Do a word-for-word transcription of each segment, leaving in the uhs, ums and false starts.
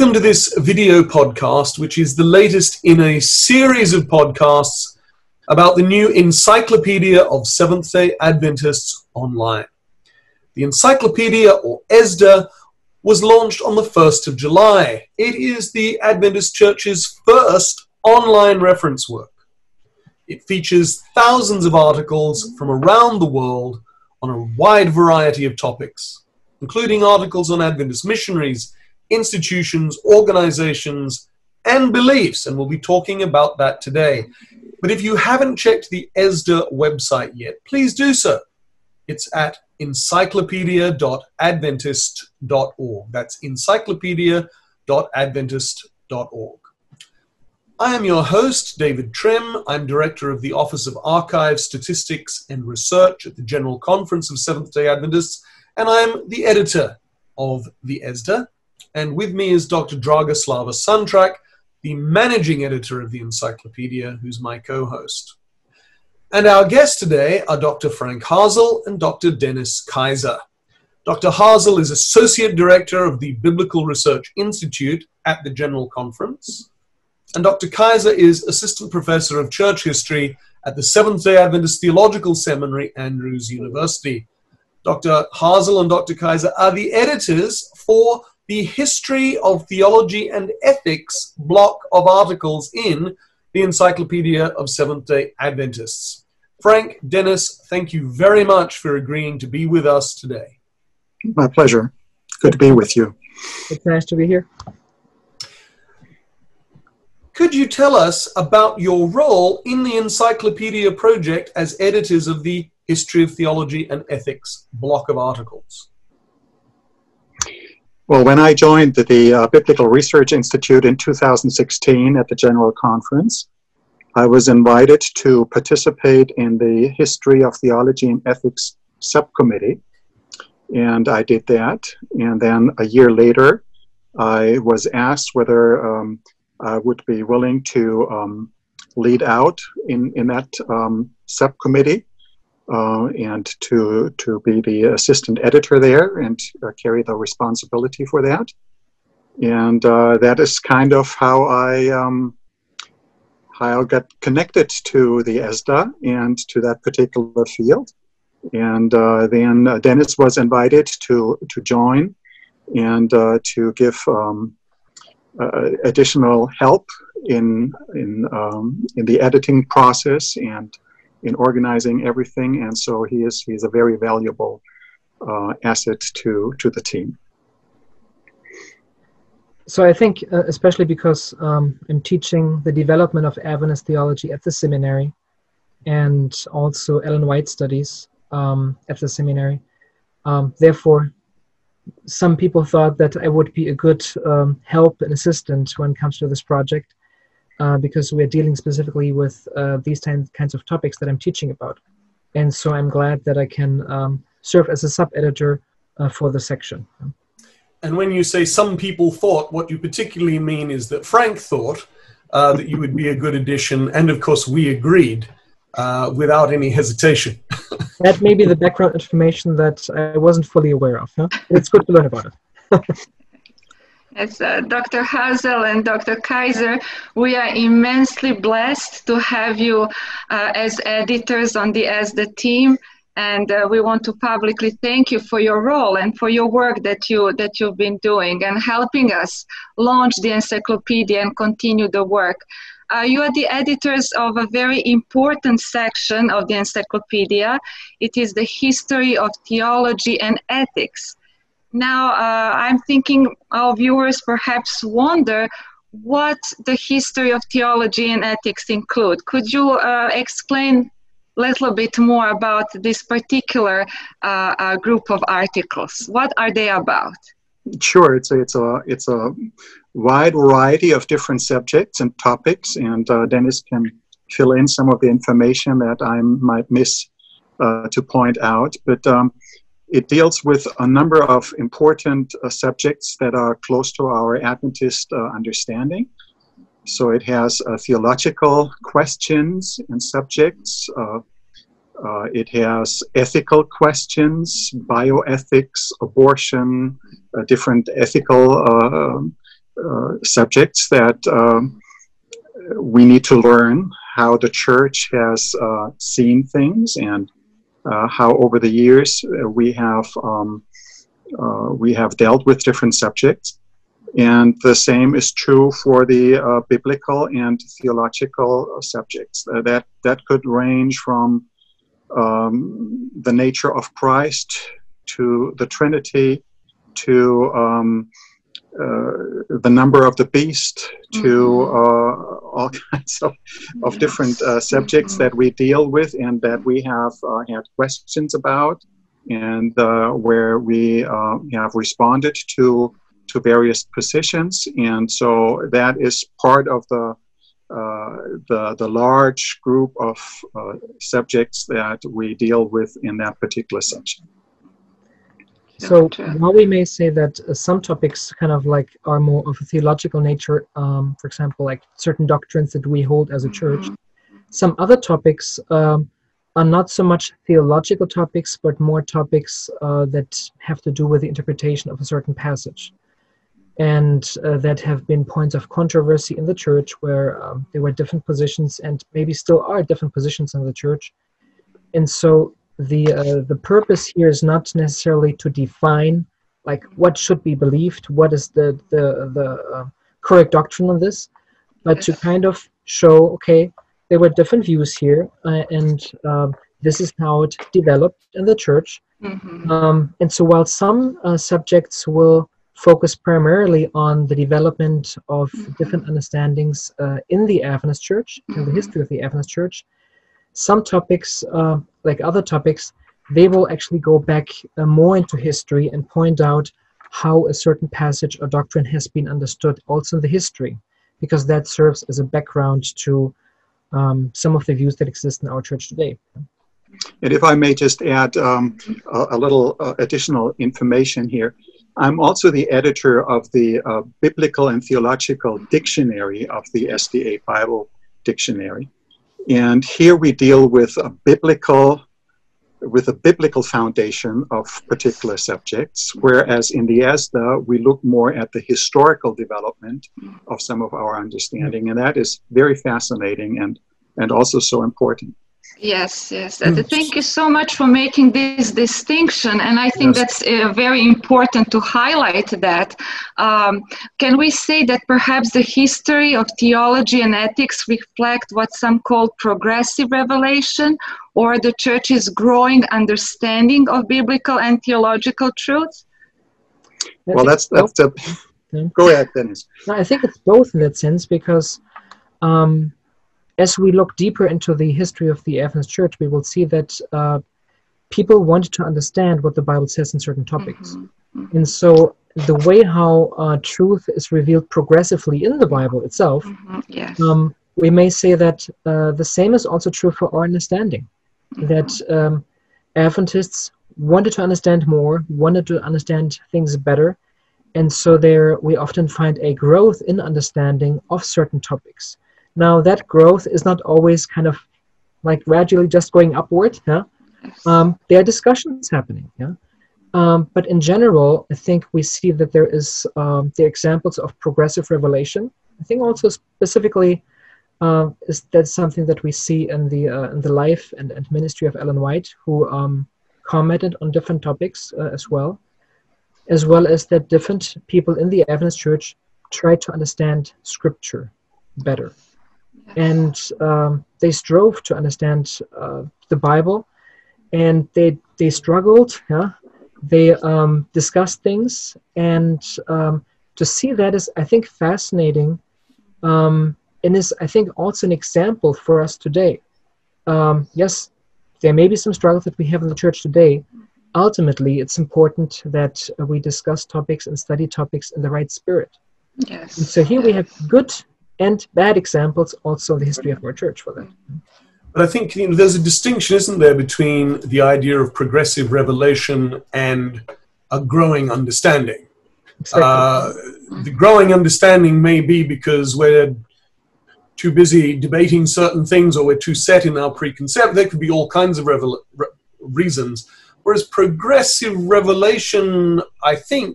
Welcome to this video podcast, which is the latest in a series of podcasts about the new Encyclopedia of Seventh-day Adventists online. The Encyclopedia, or ESDA, was launched on the first of July. It is the Adventist Church's first online reference work. It features thousands of articles from around the world on a wide variety of topics, including articles on Adventist missionaries, institutions, organizations, and beliefs, and we'll be talking about that today. But if you haven't checked the ESDA website yet, please do so. It's at encyclopedia dot adventist dot org. That's encyclopedia dot adventist dot org. I am your host, David Trim. I'm Director of the Office of Archives, Statistics, and Research at the General Conference of Seventh-day Adventists, and I am the editor of the ESDA. And with me is Doctor Dragoslava Santrac, the managing editor of the Encyclopedia, who's my co-host. And our guests today are Doctor Frank Hasel and Doctor Dennis Kaiser. Doctor Hasel is Associate Director of the Biblical Research Institute at the General Conference, and Doctor Kaiser is Assistant Professor of Church History at the Seventh-day Adventist Theological Seminary, Andrews University. Doctor Hasel and Doctor Kaiser are the editors for the History of Theology and Ethics block of articles in the Encyclopedia of Seventh-day Adventists. Frank, Dennis, thank you very much for agreeing to be with us today. My pleasure. Good to be with you. It's nice to be here. Could you tell us about your role in the Encyclopedia project as editors of the History of Theology and Ethics block of articles? Well, when I joined the, the uh, Biblical Research Institute in two thousand sixteen at the General Conference, I was invited to participate in the History of Theology and Ethics subcommittee, and I did that. And then a year later, I was asked whether um, I would be willing to um, lead out in, in that um, subcommittee. Uh, and to to be the assistant editor there and uh, carry the responsibility for that. And uh, that is kind of how I um, how I got connected to the ESDA and to that particular field. And uh, then uh, Dennis was invited to, to join and uh, to give um, uh, additional help in, in, um, in the editing process and in organizing everything, and so he is he's a very valuable uh, asset to to the team. So I think, uh, especially because um, I'm teaching the development of Adventist theology at the seminary, and also Ellen White studies um, at the seminary. Um, therefore, some people thought that I would be a good um, help and assistant when it comes to this project. Uh, because we're dealing specifically with uh, these kinds of topics that I'm teaching about. And so I'm glad that I can um, serve as a sub-editor uh, for the section. And when you say some people thought, what you particularly mean is that Frank thought uh, that you would be a good addition, and of course we agreed uh, without any hesitation. That may be the background information that I wasn't fully aware of. Huh? It's good to learn about it. As uh, Doctor Hasel and Doctor Kaiser, we are immensely blessed to have you uh, as editors on the ESDA team, and uh, we want to publicly thank you for your role and for your work that you that you've been doing and helping us launch the encyclopedia and continue the work. Uh, you are the editors of a very important section of the encyclopedia. It is the History of Theology and Ethics. Now, uh, I'm thinking our viewers perhaps wonder what the History of Theology and Ethics include. Could you uh, explain a little bit more about this particular uh, uh, group of articles? What are they about? Sure, it's a, it's a, it's a wide variety of different subjects and topics, and uh, Dennis can fill in some of the information that I might miss uh, to point out. But um, it deals with a number of important uh, subjects that are close to our Adventist uh, understanding. So it has uh, theological questions and subjects. Uh, uh, it has ethical questions, bioethics, abortion, uh, different ethical uh, uh, subjects that um, we need to learn how the church has uh, seen things, and uh, how over the years we have um, uh, we have dealt with different subjects. And the same is true for the uh, biblical and theological subjects. Uh, that that could range from um, the nature of Christ to the Trinity, to um, uh, the number of the beast, to uh, all kinds of, of different uh, subjects that we deal with and that we have uh, had questions about, and uh, where we uh, have responded to to various positions. And so that is part of the uh, the, the large group of uh, subjects that we deal with in that particular section. So while we may say that uh, some topics kind of like are more of a theological nature, um, for example, like certain doctrines that we hold as a church, some other topics um, are not so much theological topics, but more topics uh, that have to do with the interpretation of a certain passage, and uh, that have been points of controversy in the church, where um, there were different positions, and maybe still are different positions in the church. And so the uh, the purpose here is not necessarily to define like what should be believed, what is the the, the uh, correct doctrine on this, but to kind of show, okay, there were different views here, uh, and uh, this is how it developed in the church. Mm-hmm. Um, and so while some uh, subjects will focus primarily on the development of mm-hmm. different understandings uh, in the Adventist Church, in the history of the Adventist Church, some topics, uh, like other topics, they will actually go back uh, more into history and point out how a certain passage or doctrine has been understood also in the history, because that serves as a background to Um, some of the views that exist in our church today. And if I may just add um, a, a little uh, additional information here, I'm also the editor of the uh, Biblical and Theological Dictionary of the E S D A Bible Dictionary, and here we deal with a biblical, with a biblical foundation of particular subjects, whereas in the E S D A we look more at the historical development of some of our understanding, and that is very fascinating and and also so important. Yes, yes. And thank you so much for making this distinction, and I think yes. that's uh, very important to highlight that. Um, can we say that perhaps the history of theology and ethics reflect what some call progressive revelation, or the Church's growing understanding of biblical and theological truths? Well, that's, that's a... Go ahead, Dennis. No, I think it's both in that sense, because um, as we look deeper into the history of the Adventist Church, we will see that uh, people wanted to understand what the Bible says in certain topics. Mm-hmm. And so the way how uh, truth is revealed progressively in the Bible itself, mm-hmm. yes. um, we may say that uh, the same is also true for our understanding. Mm-hmm. That um, Adventists wanted to understand more, wanted to understand things better, and so there we often find a growth in understanding of certain topics. Now, that growth is not always kind of like gradually just going upward. Yeah? Um, there are discussions happening. Yeah? Um, but in general, I think we see that there is um, the examples of progressive revelation. I think also specifically uh, is that something that we see in the, uh, in the life and, and ministry of Ellen White, who um, commented on different topics uh, as well, as well as that different people in the Adventist Church try to understand Scripture better. And um, they strove to understand uh, the Bible, and they they struggled. Yeah, they um, discussed things, and um, to see that is, I think, fascinating, um, and is, I think, also an example for us today. Um, yes, there may be some struggles that we have in the church today. Ultimately, it's important that uh, we discuss topics and study topics in the right spirit. Yes. And so here we have good and bad examples also in the history of our church for that. But I think, you know, there's a distinction, isn't there, between the idea of progressive revelation and a growing understanding. Exactly. Uh, the growing understanding may be because we're too busy debating certain things, or we're too set in our preconcept. There could be all kinds of revel re reasons. Whereas progressive revelation, I think,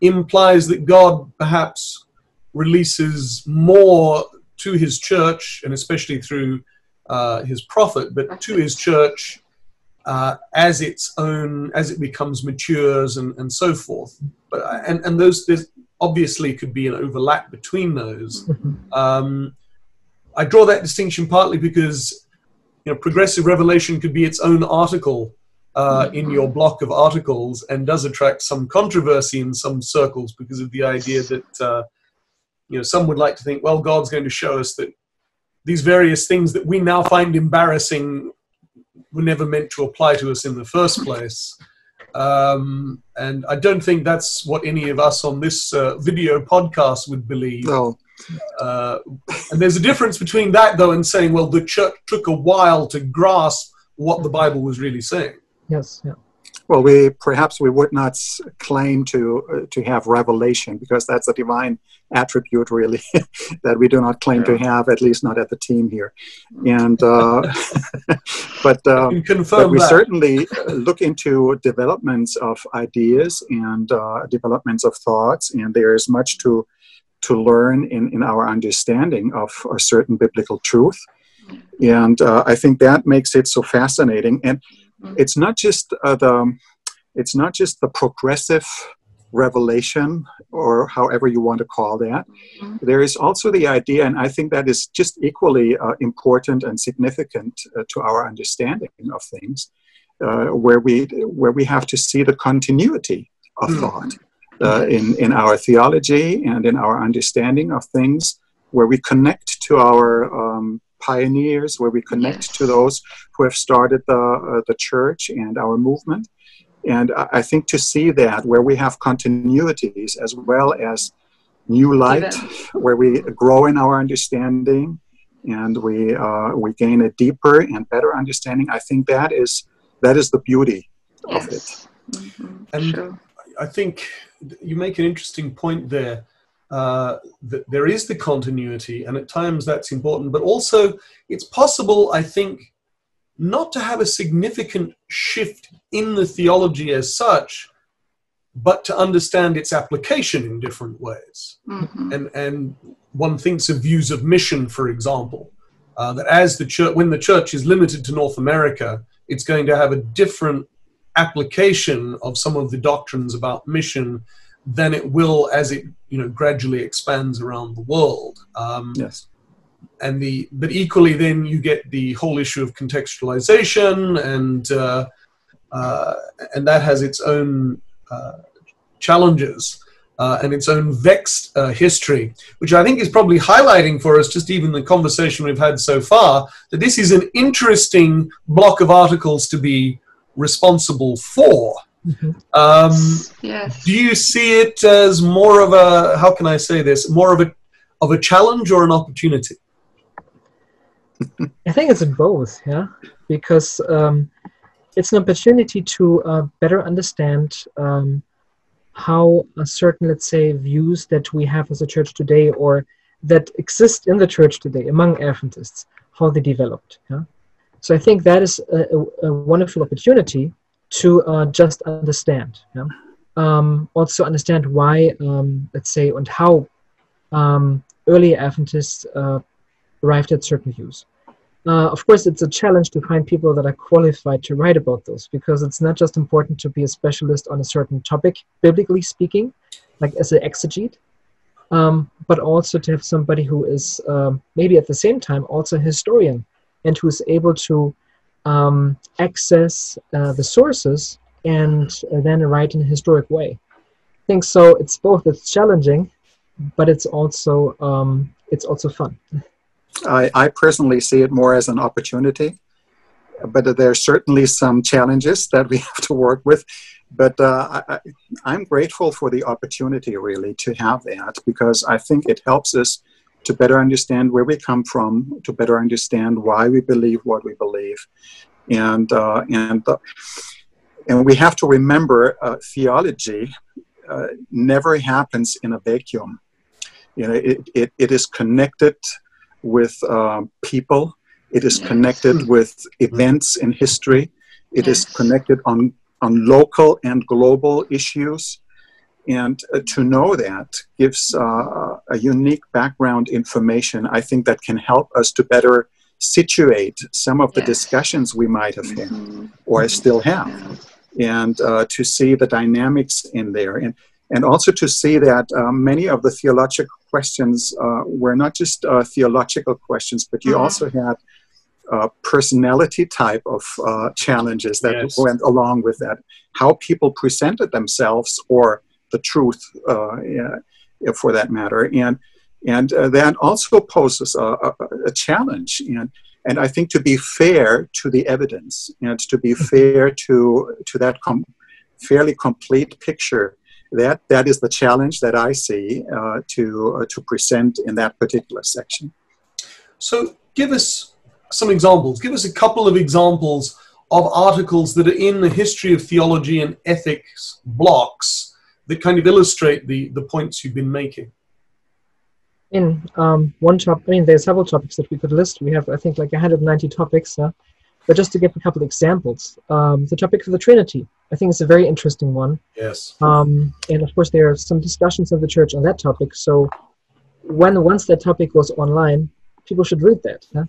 implies that God perhaps releases more to his church, and especially through uh, his prophet, but to his church uh, as its own, as it becomes matures and, and so forth. But, and, and those, there's obviously could be an overlap between those. Um, I draw that distinction partly because, you know, progressive revelation could be its own article uh, in your block of articles, and does attract some controversy in some circles because of the idea that, uh, you know, some would like to think, well, God's going to show us that these various things that we now find embarrassing were never meant to apply to us in the first place. Um, and I don't think that's what any of us on this uh, video podcast would believe. No. Uh, and there's a difference between that, though, and saying, well, the church took a while to grasp what the Bible was really saying. Yes, yeah. Well, we perhaps we would not claim to uh, to have revelation, because that's a divine attribute, really, that we do not claim yeah. to have, at least not at the team here. And uh, but, uh, but we that. certainly look into developments of ideas and uh, developments of thoughts, and there is much to to learn in in our understanding of a certain biblical truth. And uh, I think that makes it so fascinating. And it's not just uh, the, it's not just the progressive revelation, or however you want to call that. There is also the idea, and I think that is just equally uh, important and significant uh, to our understanding of things, uh, where we where we have to see the continuity of thought uh, in in our theology and in our understanding of things, where we connect to our um, pioneers, where we connect yes. to those who have started the, uh, the church and our movement. And I, I think to see that, where we have continuities as well as new light, Even. where we grow in our understanding and we, uh, we gain a deeper and better understanding, I think that is, that is the beauty yes. of it. Mm-hmm. And sure. I think you make an interesting point there. Uh, that there is the continuity, and at times that's important, but also it's possible, I think, not to have a significant shift in the theology as such, but to understand its application in different ways. Mm-hmm. And, and one thinks of views of mission, for example, uh, that as the church, when the church is limited to North America, it's going to have a different application of some of the doctrines about mission than it will as it, you know, gradually expands around the world. Um, yes. And the, but equally then you get the whole issue of contextualization, and, uh, uh, and that has its own uh, challenges uh, and its own vexed uh, history, which I think is probably highlighting for us, just even the conversation we've had so far, that this is an interesting block of articles to be responsible for. Mm-hmm. um, yes. Do you see it as more of a, how can I say this, more of a of a challenge or an opportunity? I think it's both, yeah, because um, it's an opportunity to uh, better understand um, how a certain, let's say, views that we have as a church today, or that exist in the church today among Adventists, how they developed. Yeah? So I think that is a, a wonderful opportunity to uh, just understand, yeah? um, also understand why, um, let's say, and how um, early Adventists uh, arrived at certain views. Uh, of course, it's a challenge to find people that are qualified to write about those, because it's not just important to be a specialist on a certain topic, biblically speaking, like as an exegete, um, but also to have somebody who is um, maybe at the same time also a historian, and who is able to Um, access uh, the sources and uh, then write in a historic way. I think so. It's both. It's challenging, but it's also um, it's also fun. I, I personally see it more as an opportunity, but there are certainly some challenges that we have to work with. But uh, I, I'm grateful for the opportunity, really, to have that, because I think it helps us to better understand where we come from, to better understand why we believe what we believe. And, uh, and, the, and we have to remember uh, theology uh, never happens in a vacuum. You know, it, it, it is connected with uh, people. It is connected with events in history. It is connected on, on local and global issues. And uh, to know that gives uh, a unique background information, I think, that can help us to better situate some of the yeah. discussions we might have had mm-hmm. or still have, yeah. and uh, to see the dynamics in there. And, and also to see that uh, many of the theological questions uh, were not just uh, theological questions, but you mm-hmm. also had uh, personality type of uh, challenges that yes. went along with that. How people presented themselves, or the truth uh, yeah, for that matter. And And uh, that also poses a, a, a challenge. And, and I think to be fair to the evidence and to be fair to, to that com fairly complete picture, that, that is the challenge that I see uh, to, uh, to present in that particular section. So give us some examples. Give us a couple of examples of articles that are in the history of theology and ethics blocks that kind of illustrate the, the points you've been making. In um, one topic, I mean, there are several topics that we could list. We have, I think, like one hundred ninety topics. Uh, but just to give a couple of examples, um, the topic of the Trinity, I think, is a very interesting one. Yes. Um, and of course, there are some discussions in the church on that topic. So, when once that topic was online, people should read that. Huh?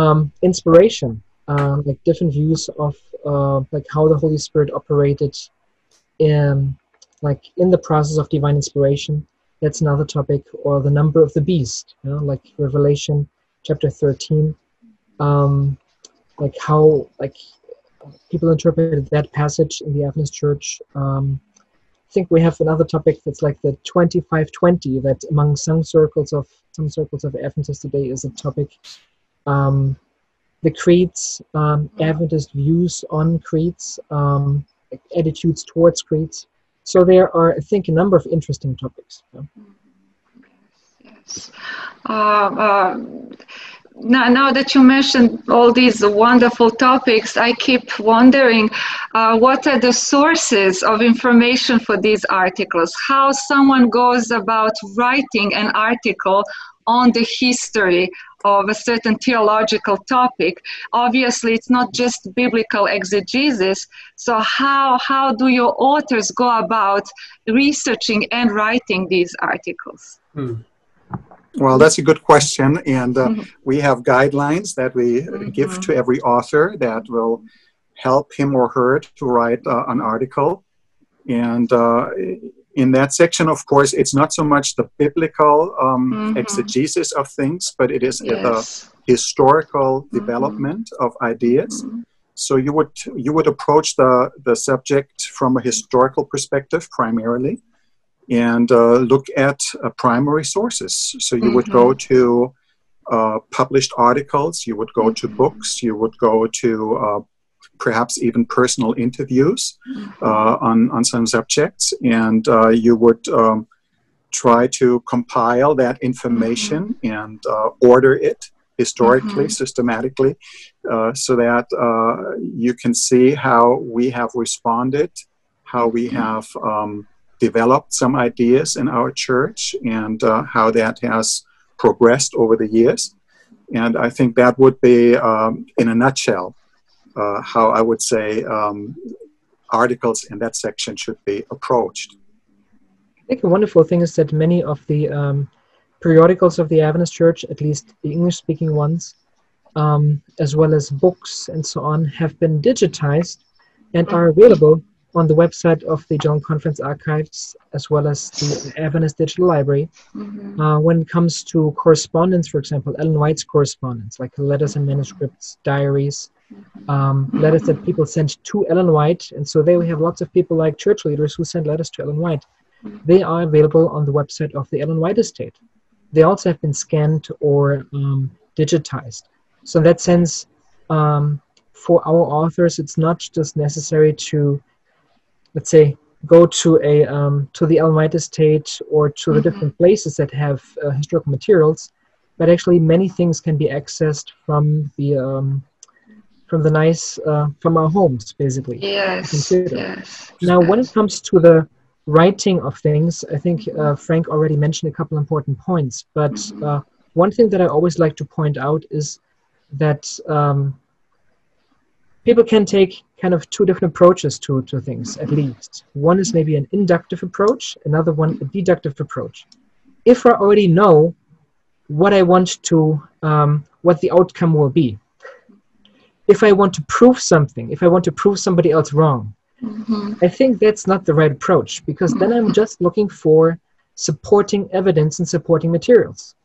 Um, inspiration, uh, like different views of uh, like how the Holy Spirit operated, in like in the process of divine inspiration. That's another topic, or the number of the beast, you know, like Revelation chapter thirteen, um, like how like people interpreted that passage in the Adventist Church. Um, I think we have another topic that's like the twenty-five twenty, that among some circles of some circles of Adventists today is a topic. Um, the creeds, um, Adventist views on creeds, um, like attitudes towards creeds. So there are, I think, a number of interesting topics. Yeah. Yes. Uh, uh, now, now that you mentioned all these wonderful topics, I keep wondering uh, what are the sources of information for these articles? How someone goes about writing an article on the history of a certain theological topic. Obviously, it's not just biblical exegesis. So how, how do your authors go about researching and writing these articles? Hmm. Well, that's a good question. And uh, mm-hmm. we have guidelines that we mm-hmm. give to every author that will help him or her to write uh, an article. And uh, in that section, of course, it's not so much the biblical um, mm-hmm. exegesis of things, but it is yes. the historical mm-hmm. development of ideas. Mm-hmm. So you would you would approach the, the subject from a historical perspective primarily, and uh, look at uh, primary sources. So you mm-hmm. would go to uh, published articles, you would go mm-hmm. to books, you would go to uh, perhaps even personal interviews mm-hmm. uh, on, on some subjects. And uh, you would um, try to compile that information mm-hmm. and uh, order it historically, mm-hmm. systematically, uh, so that uh, you can see how we have responded, how we mm-hmm. have um, developed some ideas in our church, and uh, how that has progressed over the years. And I think that would be, um, in a nutshell, Uh, how I would say um, articles in that section should be approached. I think a wonderful thing is that many of the um, periodicals of the Adventist Church, at least the English-speaking ones, um, as well as books and so on, have been digitized and are available on the website of the John Conference archives, as well as the Adventist Digital Library. Mm-hmm. uh, when it comes to correspondence, for example, Ellen White's correspondence, like letters and manuscripts, diaries, Um, letters that people sent to Ellen White. And so there we have lots of people like church leaders who send letters to Ellen White. They are available on the website of the Ellen White Estate. They also have been scanned or um, digitized. So in that sense, um, for our authors, it's not just necessary to, let's say, go to, a, um, to the Ellen White Estate or to the different places that have uh, historical materials, but actually many things can be accessed from the um, from the nice, uh, from our homes, basically. Yes, yes. Now, yes. when it comes to the writing of things, I think uh, Frank already mentioned a couple important points, but mm-hmm. uh, one thing that I always like to point out is that um, people can take kind of two different approaches to, to things, at least. One is maybe an inductive approach, another one a deductive approach. If I already know what I want to, um, what the outcome will be, if I want to prove something, if I want to prove somebody else wrong, mm-hmm. I think that's not the right approach, because then I'm just looking for supporting evidence and supporting materials.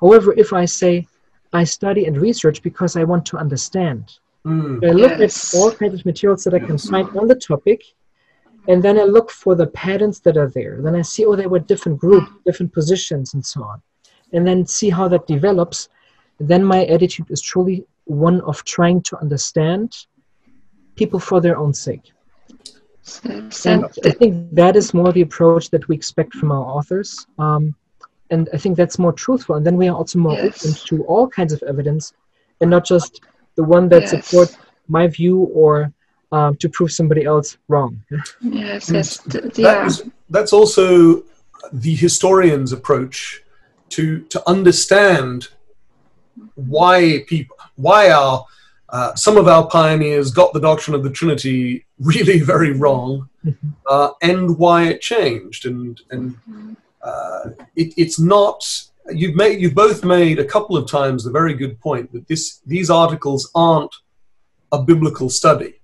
However, if I say, I study and research because I want to understand, mm, I look yes. at all kinds of materials that I can find on the topic, and then I look for the patterns that are there. Then I see, oh, there were different groups, different positions, and so on. And then see how that develops. Then my attitude is truly one of trying to understand people for their own sake. And I think that is more the approach that we expect from our authors. Um, and I think that's more truthful. And then we are also more yes. open to all kinds of evidence, and not just the one that yes. supports my view or um, to prove somebody else wrong. Yes, yes. That yeah. is, that's also the historian's approach to, to understand why people, why our, uh, some of our pioneers got the doctrine of the Trinity really very wrong, mm-hmm. uh, and why it changed. And, and uh, it, it's not... You've, made, you've both made a couple of times the very good point that this, these articles aren't a biblical study,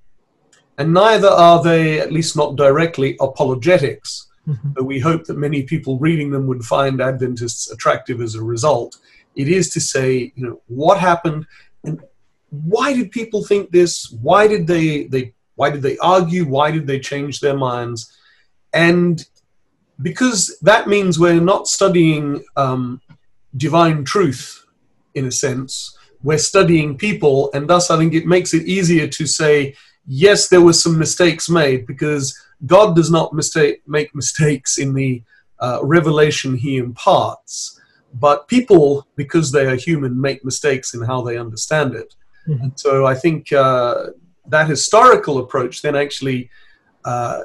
and neither are they, at least not directly, apologetics. Mm-hmm. But we hope that many people reading them would find Adventists attractive as a result. It is to say, you know, what happened and why did people think this? Why did they, they, why did they argue? Why did they change their minds? And because that means we're not studying um, divine truth, in a sense. We're studying people, and thus I think it makes it easier to say, yes, there were some mistakes made, because God does not mistake, make mistakes in the uh, revelation he imparts. But people, because they are human, make mistakes in how they understand it. Mm-hmm. And so I think uh, that historical approach then actually... Uh,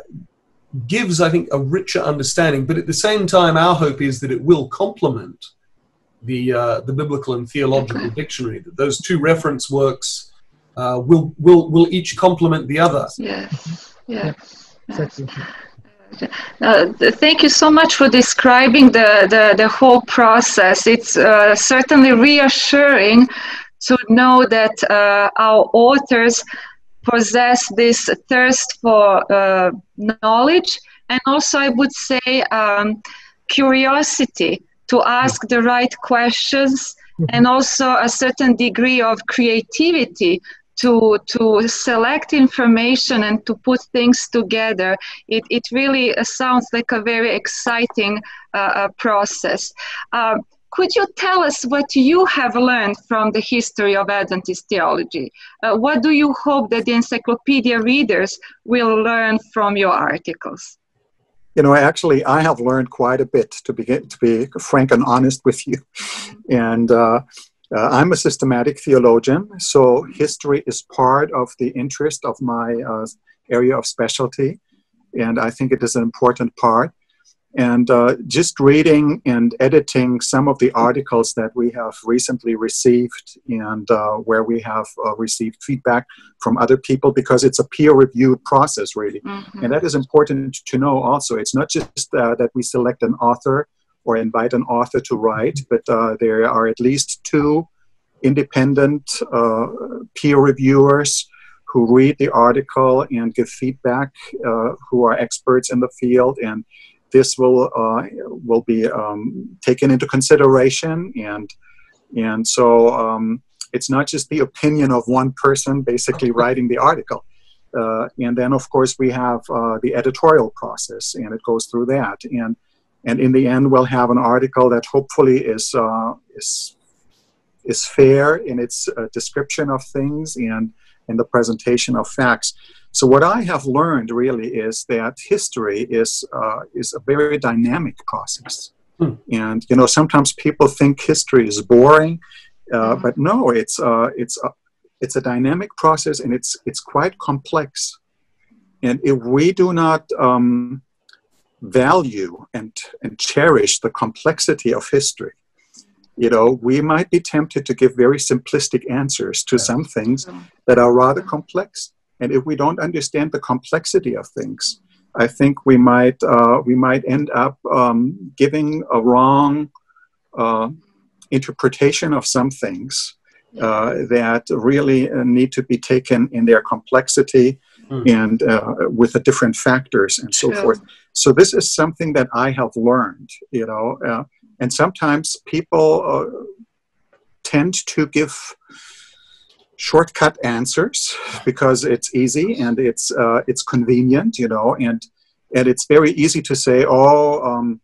gives, I think, a richer understanding, but at the same time, our hope is that it will complement the uh, the biblical and theological okay. dictionary. That those two reference works uh, will will will each complement the other. Yes, yes. yes. Uh, thank you so much for describing the the, the whole process. It's uh, certainly reassuring to know that uh, our authors possess this thirst for uh, knowledge, and also I would say um, curiosity to ask the right questions, and also a certain degree of creativity to to select information and to put things together. It, it really sounds like a very exciting uh, process. Uh, Could you tell us what you have learned from the history of Adventist theology? Uh, what do you hope that the encyclopedia readers will learn from your articles? You know, actually, I have learned quite a bit, to be, to be frank and honest with you. And uh, uh, I'm a systematic theologian, so history is part of the interest of my uh, area of specialty, and I think it is an important part. And uh, just reading and editing some of the articles that we have recently received, and uh, where we have uh, received feedback from other people, because it's a peer-reviewed process, really. Mm-hmm. And that is important to know also. It's not just uh, that we select an author or invite an author to write, but uh, there are at least two independent uh, peer reviewers who read the article and give feedback, uh, who are experts in the field. And this will uh, will be um, taken into consideration, and and so um, it's not just the opinion of one person basically writing the article. Uh, and then, of course, we have uh, the editorial process, and it goes through that. And and in the end, we'll have an article that hopefully is uh, is is fair in its uh, description of things and in the presentation of facts. So what I have learned really is that history is, uh, is a very dynamic process. Hmm. And, you know, sometimes people think history is boring, uh, but no, it's, uh, it's, a, it's a dynamic process, and it's, it's quite complex. And if we do not um, value and, and cherish the complexity of history, you know, we might be tempted to give very simplistic answers to some things that are rather complex. And if we don't understand the complexity of things, I think we might, uh, we might end up um, giving a wrong uh, interpretation of some things uh, that really need to be taken in their complexity mm. and uh, with the different factors and so True. forth. So this is something that I have learned, you know, uh, and sometimes people uh, tend to give shortcut answers because it's easy and it's uh, it's convenient, you know, and and it's very easy to say, oh, um,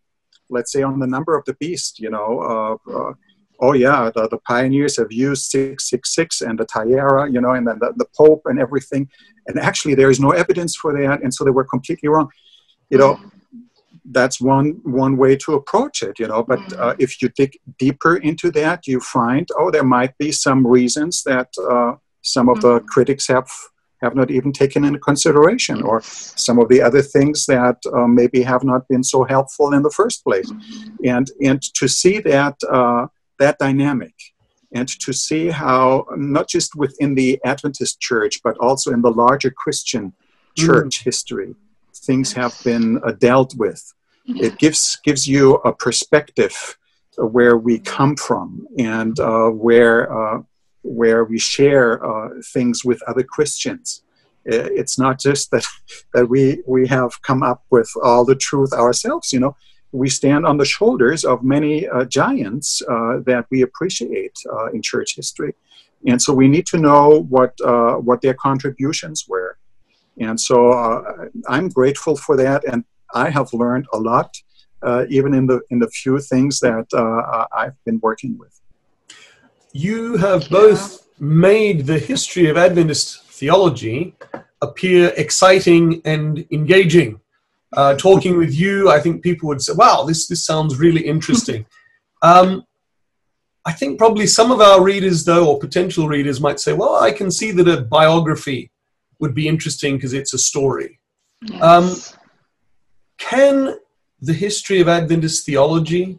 let's say on the number of the beast, you know, uh, uh, oh yeah, the, the pioneers have used six six six and the tiara, you know, and then the, the Pope and everything, and actually there is no evidence for that, and so they were completely wrong, you know. That's one one way to approach it, you know. But uh, if you dig deeper into that, you find, oh, there might be some reasons that uh, some of mm-hmm. the critics have have not even taken into consideration, or some of the other things that uh, maybe have not been so helpful in the first place. Mm-hmm. And and to see that uh, that dynamic, and to see how not just within the Adventist Church, but also in the larger Christian Church mm. history, things have been uh, dealt with. Yeah. It gives gives you a perspective uh, where we come from and uh, where uh, where we share uh, things with other Christians. It's not just that that we we have come up with all the truth ourselves. You know, we stand on the shoulders of many uh, giants uh, that we appreciate uh, in church history, and so we need to know what uh, what their contributions were. And so uh, I'm grateful for that, and I have learned a lot, uh, even in the in the few things that uh, I've been working with. You have both made the history of Adventist theology appear exciting and engaging. Uh, talking with you, I think people would say, wow, this, this sounds really interesting. Um, I think probably some of our readers, though, or potential readers might say, well, I can see that a biography would be interesting because it's a story. Yes. Um, can the history of Adventist theology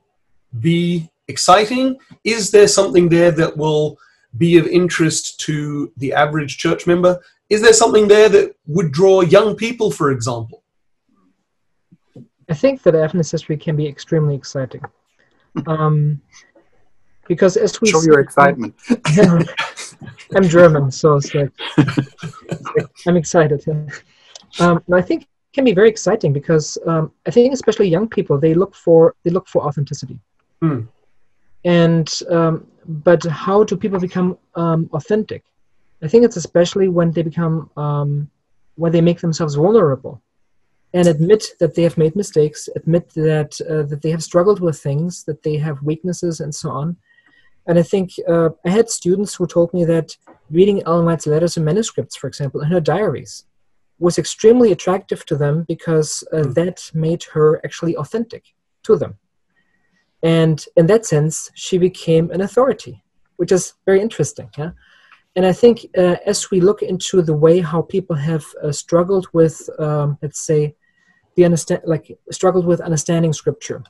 be exciting? Is there something there that will be of interest to the average church member? Is there something there that would draw young people, for example? I think that Adventist history can be extremely exciting. Um, because as we show your excitement. I'm German, so it's like, I'm excited. Um, and I think it can be very exciting because um, I think especially young people, they look for they look for authenticity. Mm. And um, but how do people become um, authentic? I think it's especially when they become um, when they make themselves vulnerable and admit that they have made mistakes, admit that uh, that they have struggled with things, that they have weaknesses, and so on. And I think uh, I had students who told me that reading Ellen White's letters and manuscripts, for example, and her diaries, was extremely attractive to them because uh, mm. that made her actually authentic to them. And in that sense, she became an authority, which is very interesting. Yeah? And I think uh, as we look into the way how people have uh, struggled with, um, let's say, the understand like struggled with understanding Scripture,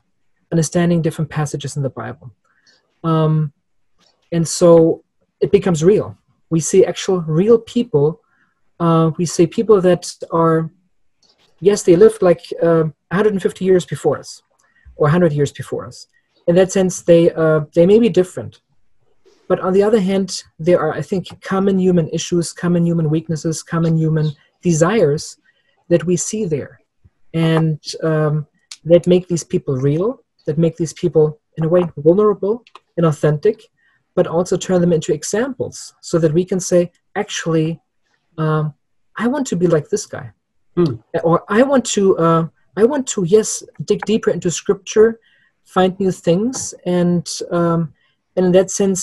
understanding different passages in the Bible. Um, And so it becomes real. We see actual real people. Uh, we see people that are, yes, they lived like uh, one hundred fifty years before us or one hundred years before us. In that sense, they, uh, they may be different. But on the other hand, there are, I think, common human issues, common human weaknesses, common human desires that we see there. And um, that make these people real, that make these people, in a way, vulnerable and authentic, but also turn them into examples so that we can say, actually, um, I want to be like this guy. Mm. Or I want to, uh, I want to, yes, dig deeper into Scripture, find new things. And, um, and in that sense,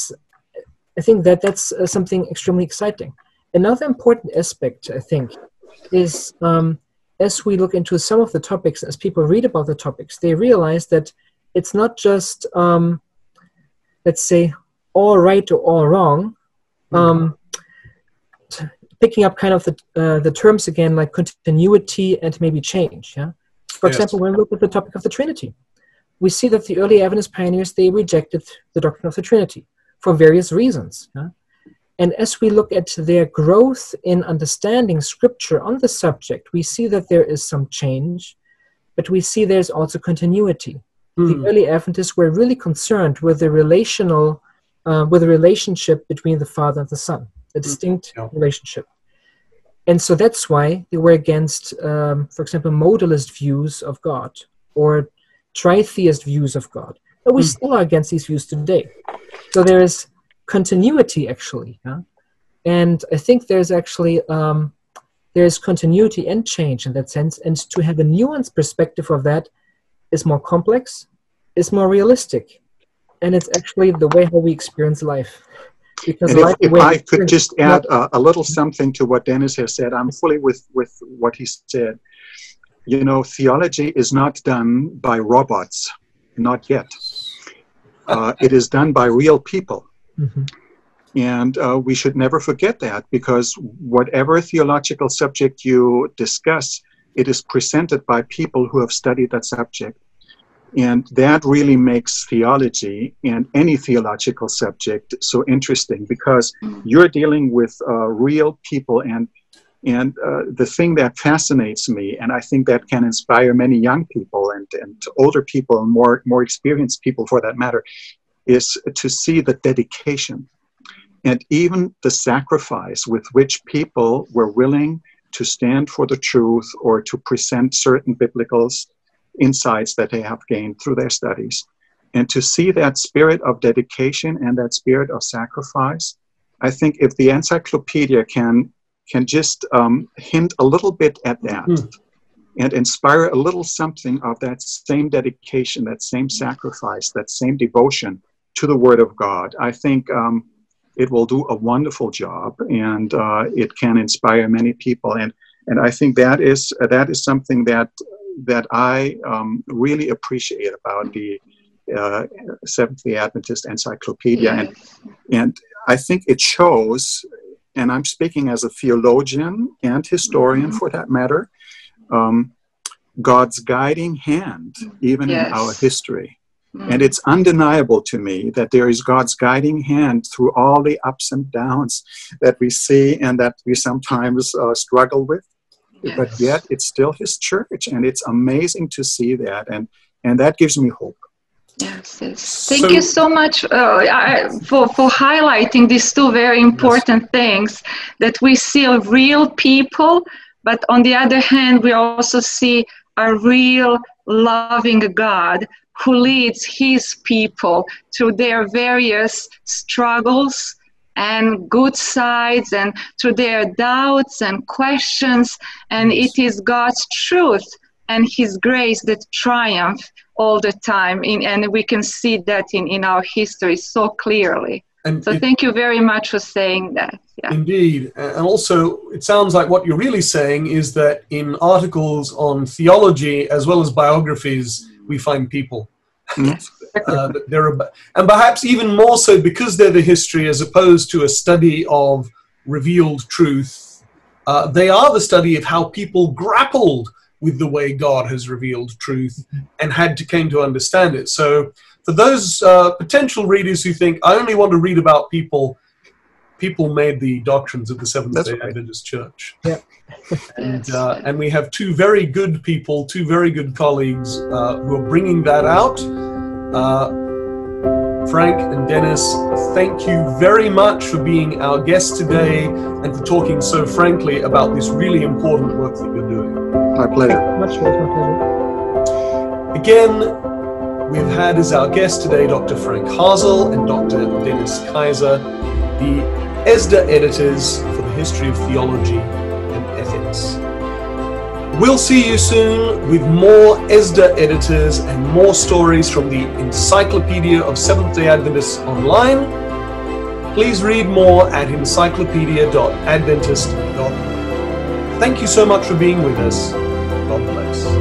I think that that's uh, something extremely exciting. Another important aspect, I think, is um, as we look into some of the topics, as people read about the topics, they realize that it's not just, um, let's say, all right or all wrong, um, picking up kind of the, uh, the terms again, like continuity and maybe change. Yeah? For yes. example, when we look at the topic of the Trinity, we see that the early Adventist pioneers, they rejected the doctrine of the Trinity for various reasons. Yeah? And as we look at their growth in understanding scripture on the subject, we see that there is some change, but we see there's also continuity. Mm. The early Adventists were really concerned with the relational, uh, with the relationship between the Father and the Son, a distinct mm. yeah. relationship. And so that's why they were against, um, for example, modalist views of God or tritheist views of God. But we mm. still are against these views today. So there is continuity, actually, huh? And I think there's actually um, there's continuity and change in that sense, and to have a nuanced perspective of that is more complex, is more realistic, and it's actually the way how we experience life. Because if, life if I could just add a, a little something to what Dennis has said, I'm fully with, with what he said. You know, theology is not done by robots, not yet. Uh, it is done by real people. Mm-hmm. And uh, we should never forget that, because whatever theological subject you discuss, it is presented by people who have studied that subject. And that really makes theology and any theological subject so interesting, because you're dealing with uh, real people. And, and uh, the thing that fascinates me, and I think that can inspire many young people and, and older people, and more, more experienced people for that matter, is to see the dedication and even the sacrifice with which people were willing to stand for the truth or to present certain biblical insights that they have gained through their studies. And to see that spirit of dedication and that spirit of sacrifice, I think if the encyclopedia can, can just um, hint a little bit at that, mm-hmm. and inspire a little something of that same dedication, that same sacrifice, that same devotion to the Word of God, I think um, it will do a wonderful job, and uh, it can inspire many people. And, and I think that is, uh, that is something that, that I um, really appreciate about the uh, Seventh-day Adventist Encyclopedia. And, and I think it shows, and I'm speaking as a theologian and historian for that matter, um, God's guiding hand, even yes. in our history. Mm. And it's undeniable to me that there is God's guiding hand through all the ups and downs that we see and that we sometimes uh, struggle with. Yes. But yet it's still His church, and it's amazing to see that. And, and that gives me hope. Yes, yes. Thank so, you so much uh, I, for, for highlighting these two very important yes. things, that we see real people, but on the other hand, we also see a real loving God who leads His people through their various struggles and good sides, and through their doubts and questions. And it is God's truth and His grace that triumph all the time. In, and we can see that in, in our history so clearly. And so it, thank you very much for saying that. Yeah. Indeed. And also, it sounds like what you're really saying is that in articles on theology, as well as biographies, we find people. Yes. uh, they're about, and perhaps even more so because they're the history as opposed to a study of revealed truth. Uh, they are the study of how people grappled with the way God has revealed truth and had to came to understand it. So for those uh, potential readers who think, I only want to read about people, people made the doctrines of the Seventh-day right. Adventist Church. Yeah. and, uh, and we have two very good people, two very good colleagues uh, who are bringing that out. Uh, Frank and Dennis, thank you very much for being our guests today and for talking so frankly about this really important work that you're doing. My pleasure. Much more, my pleasure. Again, we've had as our guests today Doctor Frank Hasel and Doctor Dennis Kaiser, the E S D A editors for the history of theology and ethics. We'll see you soon with more E S D A editors and more stories from the Encyclopedia of Seventh-day Adventists online. Please read more at encyclopedia dot adventist dot org. Thank you so much for being with us. God bless.